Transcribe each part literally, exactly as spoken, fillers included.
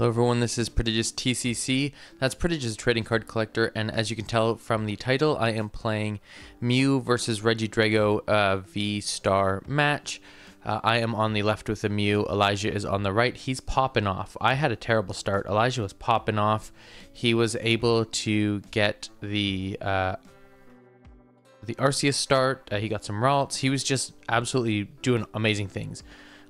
Hello everyone, this is Prodigious T C C, that's Prodigious Trading Card Collector, and as you can tell from the title, I am playing Mew versus Regidrago uh, V Star match. Uh, I am on the left with the Mew, Elijah is on the right. He's popping off. I had a terrible start. Elijah was popping off. He was able to get the, uh, the Arceus start, uh, he got some Ralts, he was just absolutely doing amazing things.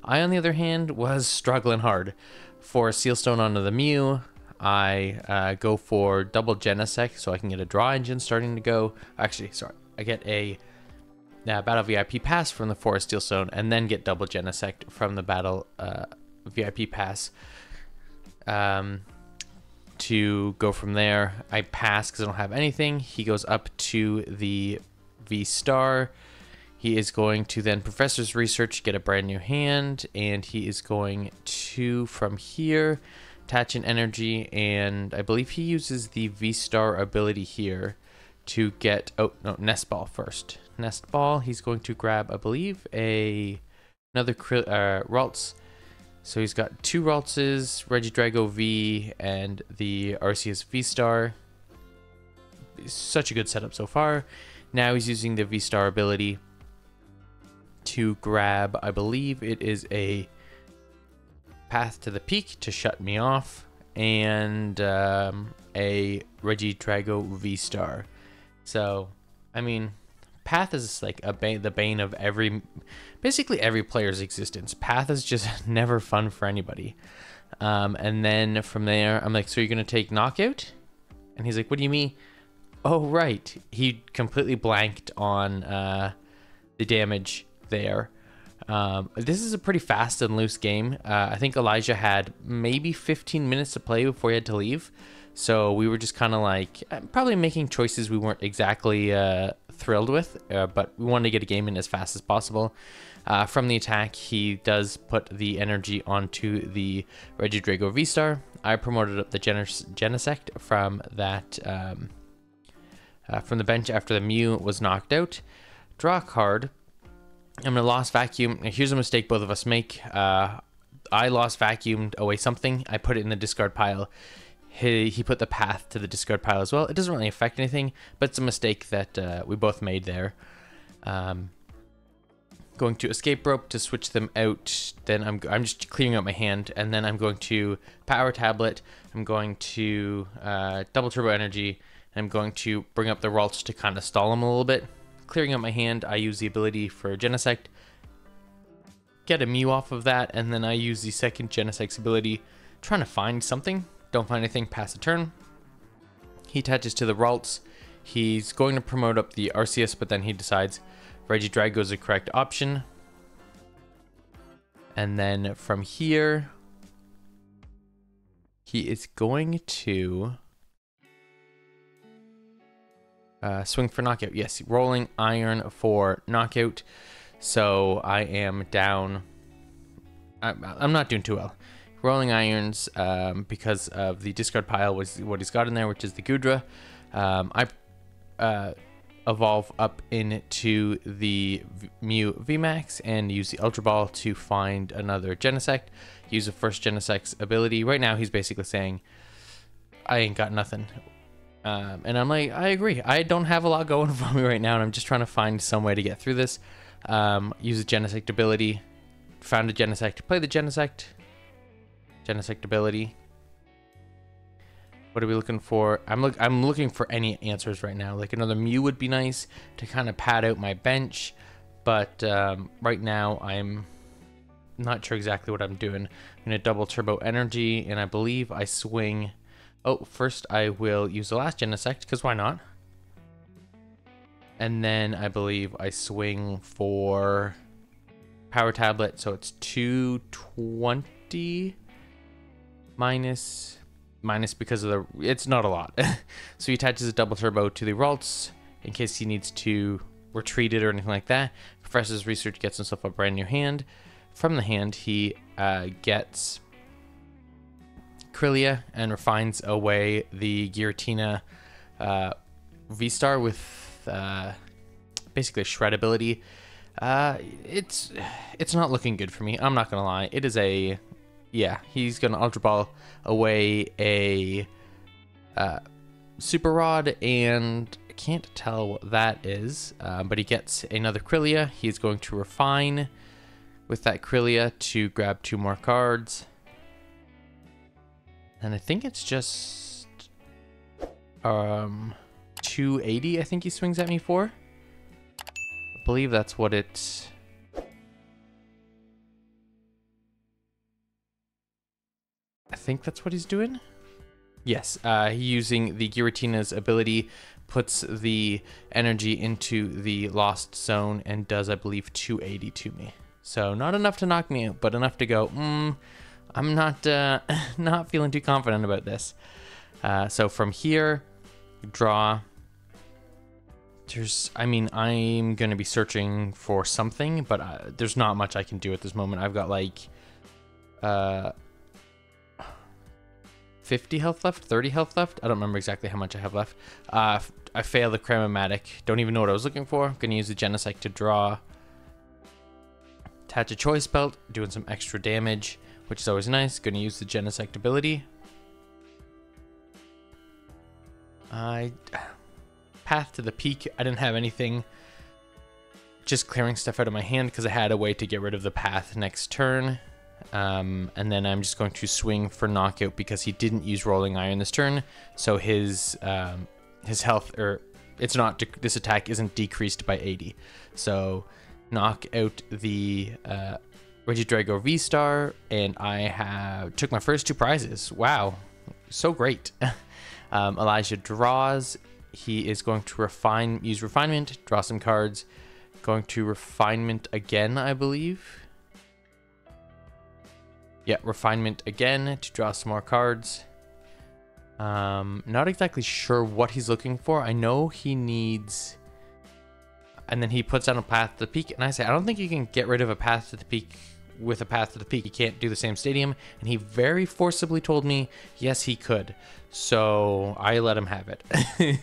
I, on the other hand, was struggling hard. Forest Seal Stone onto the Mew. I uh, go for double Genesect so I can get a draw engine starting to go. Actually, sorry, I get a uh, Battle V I P pass from the Forest Seal Stone and then get double Genesect from the Battle uh, V I P pass. Um, to go from there, I pass because I don't have anything. He goes up to the V Star. He is going to then Professor's Research, get a brand new hand, and he is going to, from here, attach an energy, and I believe he uses the V-Star ability here to get, oh, no, Nest Ball first. Nest Ball, he's going to grab, I believe, a another uh, Ralts. So he's got two Raltses, Regidrago V, and the Arceus V-Star. Such a good setup so far. Now he's using the V-Star ability to grab, I believe it is a Path to the Peak to shut me off, and um, a Regidrago V Star. So, I mean, Path is like a bane, the bane of every, basically every player's existence. Path is just never fun for anybody. Um, and then from there, I'm like, so you're gonna take knockout? And he's like, what do you mean? Oh, right. He completely blanked on uh, the damage there. Um, this is a pretty fast and loose game. Uh, I think Elijah had maybe fifteen minutes to play before he had to leave. So we were just kind of like probably making choices we weren't exactly uh, thrilled with, uh, but we wanted to get a game in as fast as possible. Uh, from the attack, he does put the energy onto the Regidrago V-Star. I promoted up the Genes Genesect from that um, uh, from the bench after the Mew was knocked out. Draw a card. I'm gonna Lost Vacuum. Here's a mistake both of us make. Uh, I Lost Vacuumed away something. I put it in the discard pile. He, he put the Path to the discard pile as well. It doesn't really affect anything, but it's a mistake that uh, we both made there. Um, going to Escape Rope to switch them out. Then I'm, I'm just clearing out my hand, and then I'm going to Power Tablet. I'm going to uh, Double Turbo Energy. I'm going to bring up the Ralts to kind of stall them a little bit. Clearing out my hand, I use the ability for Genesect, get a Mew off of that, and then I use the second Genesect's ability, trying to find something. Don't find anything, pass a turn. He attaches to the Ralts. He's going to promote up the Arceus, but then he decides Regidrago is the correct option. And then from here, he is going to Uh, swing for knockout. Yes, rolling iron for knockout. So I am down. I'm, I'm not doing too well. Rolling irons um, because of the discard pile was what he's got in there, which is the Goodra. Um, I uh, evolve up into the Mew V Max and use the Ultra Ball to find another Genesect. Use the first Genesect's ability. Right now he's basically saying, I ain't got nothing. Um, and I'm like, I agree. I don't have a lot going for me right now, and I'm just trying to find some way to get through this. Um, use a Genesect ability. Found a Genesect. Play the Genesect. Genesect ability. What are we looking for? I'm look. I'm looking for any answers right now. Like another Mew would be nice to kind of pad out my bench, but um, right now I'm not sure exactly what I'm doing. I'm gonna double turbo energy, and I believe I swing. Oh, first I will use the last Genesect, because why not? And then I believe I swing for Power Tablet, so it's two twenty minus, minus because of the, it's not a lot. So he attaches a double turbo to the Ralts in case he needs to retreat it or anything like that. Professor's Research gets himself a brand new hand. From the hand, he uh, gets Krillia and refines away the Giratina uh, V-Star with uh, basically a Shred ability. Uh, it's it's not looking good for me. I'm not gonna lie. It is a yeah, he's going to Ultra Ball away a uh, Super Rod, and I can't tell what that is, uh, but he gets another Krillia. He's going to refine with that Krillia to grab two more cards. And I think it's just um, two eighty, I think he swings at me for. I believe that's what it... I think that's what he's doing. Yes, uh, using the Giratina's ability, puts the energy into the lost zone and does, I believe, two eighty to me. So not enough to knock me out, but enough to go, mm, I'm not uh, not feeling too confident about this. Uh, so from here, draw. There's, I mean, I'm going to be searching for something, but uh, there's not much I can do at this moment. I've got like uh, fifty health left, thirty health left. I don't remember exactly how much I have left. Uh, I failed the Cram-O-Matic. Don't even know what I was looking for. I'm going to use the Genesect to draw. Attach a choice belt, doing some extra damage, which is always nice. Going to use the Genesect ability. I path to the peak. I didn't have anything. Just clearing stuff out of my hand because I had a way to get rid of the path next turn. Um, and then I'm just going to swing for knockout because he didn't use Rolling Iron this turn, so his um, his health or it's not this attack isn't decreased by eighty. So knock out the. Uh, Regidrago V Star, and I have took my first two prizes. Wow, so great. um, Elijah draws. He is going to refine, use refinement, draw some cards. Going to refinement again, I believe. Yeah, refinement again to draw some more cards. Um, not exactly sure what he's looking for. I know he needs. And then he puts down a path to the peak, and I say, I don't think you can get rid of a path to the peak with a path to the peak. You can't do the same stadium. And he very forcibly told me, yes, he could. So I let him have it.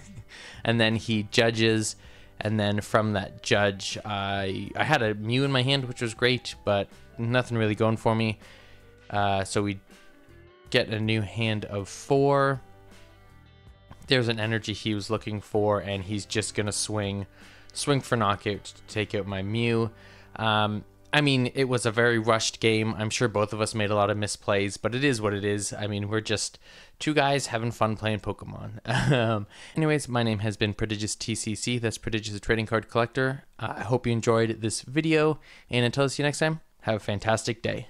And then he judges. And then from that judge, I, I had a Mew in my hand, which was great, but nothing really going for me. Uh, so we get a new hand of four. There's an energy he was looking for, and he's just going to swing. Swing for knockout to take out my Mew. Um, I mean, it was a very rushed game. I'm sure both of us made a lot of misplays, but it is what it is. I mean, we're just two guys having fun playing Pokemon. um, anyways, my name has been Prodigious T C C. That's Prodigious, the trading card collector. Uh, I hope you enjoyed this video, and until I see you next time, have a fantastic day.